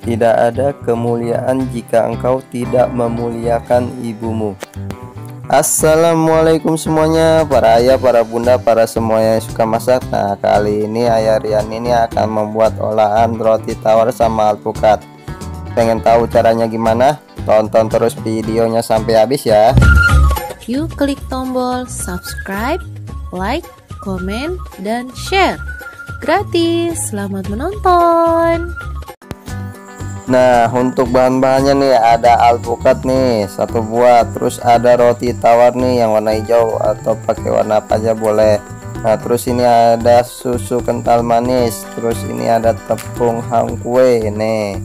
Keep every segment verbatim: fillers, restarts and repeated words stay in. Tidak ada kemuliaan jika engkau tidak memuliakan ibumu. Assalamualaikum semuanya, para ayah, para bunda, para semuanya yang suka masak. Nah, kali ini ayah Rian ini akan membuat olahan roti tawar sama alpukat. Pengen tahu caranya gimana? Tonton terus videonya sampai habis ya. Yuk klik tombol subscribe, like, komen, dan share. Gratis, selamat menonton. Nah, untuk bahan-bahannya nih ada alpukat nih satu buah, terus ada roti tawar nih yang warna hijau atau pakai warna apa aja boleh. Nah, terus ini ada susu kental manis, terus ini ada tepung ham kue nih.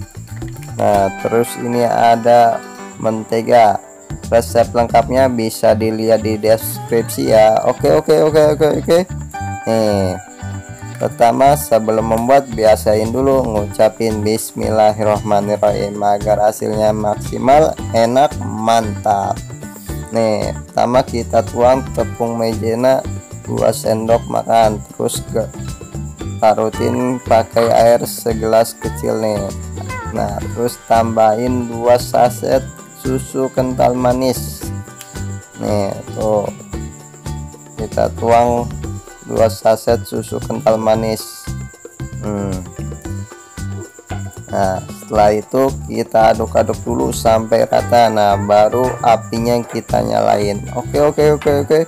Nah, terus ini ada mentega. Resep lengkapnya bisa dilihat di deskripsi ya. Oke oke oke oke oke. Nih, pertama sebelum membuat biasain dulu ngucapin bismillahirrohmanirrohim agar hasilnya maksimal, enak, mantap. Nih, pertama kita tuang tepung maizena dua sendok makan, terus tarutin pakai air segelas kecil nih. Nah, terus tambahin dua saset susu kental manis nih, tuh kita tuang dua saset susu kental manis. hmm. Nah, setelah itu kita aduk-aduk dulu sampai rata. Nah, baru apinya kita nyalain. Oke oke oke oke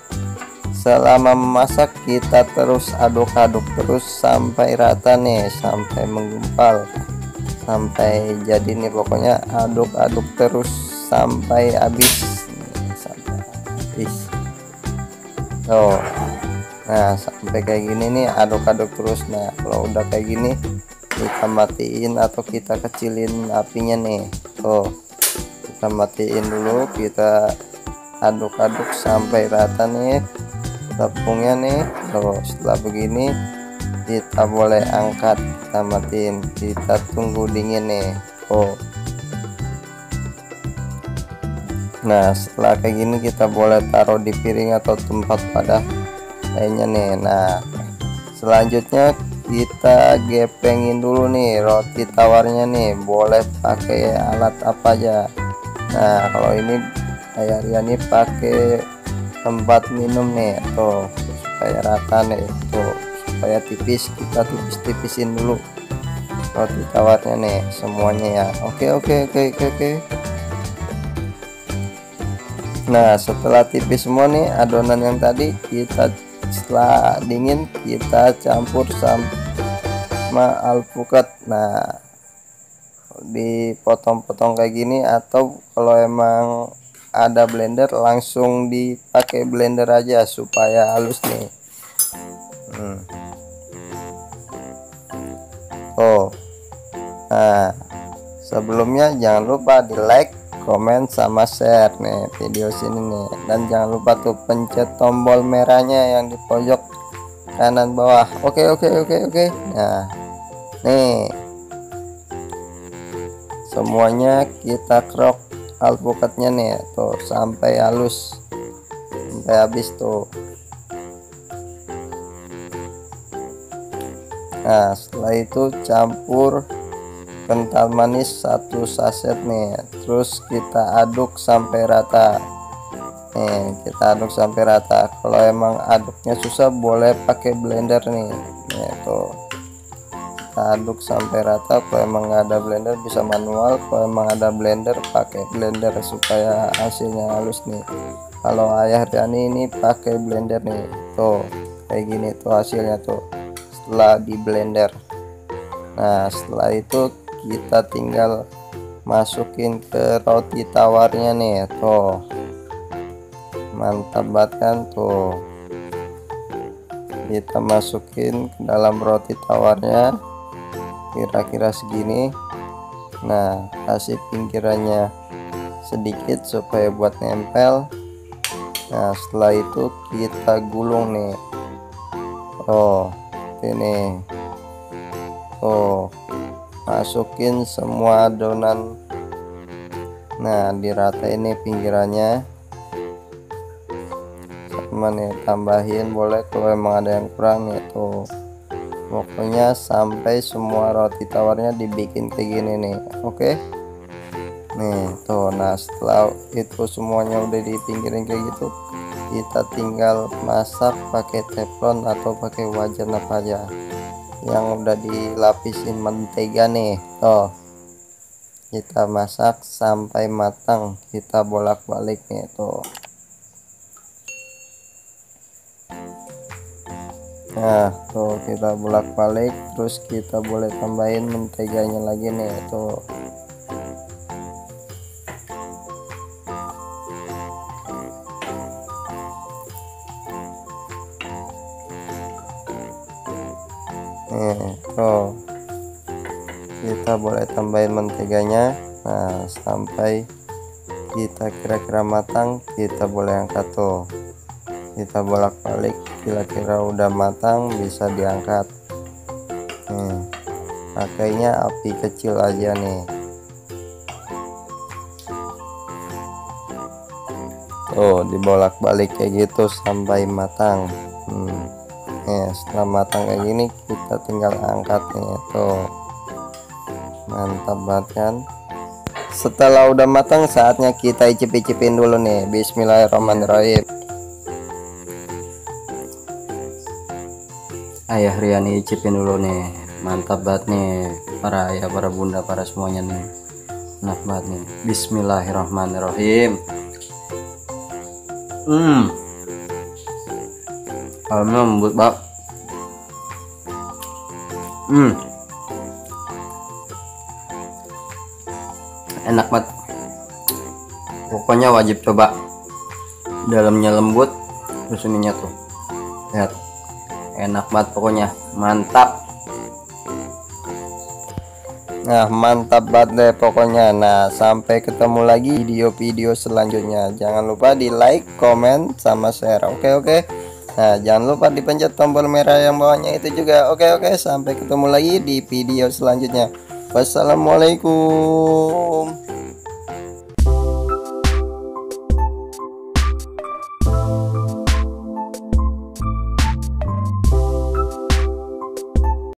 Selama memasak kita terus aduk-aduk terus sampai rata nih, sampai menggumpal, sampai jadi nih. Pokoknya aduk-aduk terus sampai habis, sampai habis tuh. Nah, sampai kayak gini nih, aduk-aduk terus. Nah, kalau udah kayak gini kita matiin atau kita kecilin apinya nih. Tuh, kita matiin dulu, kita aduk-aduk sampai rata nih tepungnya nih. Tuh, setelah begini kita boleh angkat, kita matiin, kita tunggu dingin nih. Oh, nah setelah kayak gini kita boleh taruh di piring atau tempat padah lainnya nih. Nah, selanjutnya kita gepengin dulu nih roti tawarnya nih, boleh pakai alat apa aja. Nah, kalau ini kayak Riani pakai tempat minum nih, tuh supaya rata nih, tuh supaya tipis, kita tipis-tipisin dulu roti tawarnya nih semuanya ya. Oke oke oke oke, oke. Nah, setelah tipis semua nih adonan yang tadi, kita setelah dingin kita campur sama alpukat. Nah, dipotong-potong kayak gini, atau kalau emang ada blender langsung dipakai blender aja supaya halus nih. hmm. Oh, nah sebelumnya jangan lupa di like, komen, sama share nih video sini nih, dan jangan lupa tuh pencet tombol merahnya yang di pojok kanan bawah. Oke oke oke oke Nah nih, semuanya kita krok alpukatnya nih, tuh sampai halus, sampai habis tuh. Nah, setelah itu campur kental manis satu saset nih, terus kita aduk sampai rata nih, kita aduk sampai rata. Kalau emang aduknya susah boleh pakai blender nih, nih tuh kita aduk sampai rata. Kalau emang nggak ada blender bisa manual, kalau emang ada blender pakai blender supaya hasilnya halus nih. Kalau ayah Riani ini pakai blender nih, tuh kayak gini tuh hasilnya tuh setelah di blender. Nah, setelah itu kita tinggal masukin ke roti tawarnya nih, tuh mantap banget kan tuh. Kita masukin ke dalam roti tawarnya kira-kira segini. Nah, kasih pinggirannya sedikit supaya buat nempel. Nah, setelah itu kita gulung nih. Oh, ini tuh masukin semua adonan. Nah, dirata ini pinggirannya sama nih, tambahin boleh kalau emang ada yang kurang nih tuh. Pokoknya sampai semua roti tawarnya dibikin kayak gini nih. Oke. Nih, tuh. Nah, setelah itu semuanya udah dipinggirin kayak gitu, kita tinggal masak pakai teflon atau pakai wajan apa aja yang udah dilapisin mentega nih. Tuh. Kita masak sampai matang. Kita bolak-balik nih, tuh. Nah, tuh kita bolak-balik, terus kita boleh tambahin menteganya lagi nih, tuh. Nih, tuh. Kita boleh tambahin menteganya. Nah, sampai kita kira-kira matang, kita boleh angkat tuh. Kita bolak-balik, kira-kira udah matang bisa diangkat. Nih, pakainya api kecil aja nih. Tuh, dibolak-balik kayak gitu sampai matang. Hmm. Nih, setelah matang kayak gini kita tinggal angkat nih, tuh. Mantap banget kan? Setelah udah matang saatnya kita icip-icipin dulu nih. Bismillahirrahmanirrahim. Ayah Riani icipin dulu nih, mantap banget nih, para ayah, para bunda, para semuanya nih, enak banget nih. Bismillahirrahmanirrahim. Hmm, alhamdulillah lembut banget. Hmm, enak banget. Pokoknya wajib coba. Dalamnya lembut, terus ininya tuh, lihat. Enak banget pokoknya, mantap. Nah, mantap banget deh pokoknya. Nah, sampai ketemu lagi video-video selanjutnya. Jangan lupa di like, comment, sama share. Oke, oke. Nah, jangan lupa dipencet tombol merah yang bawahnya itu juga. Oke, oke. Sampai ketemu lagi di video selanjutnya. Wassalamualaikum.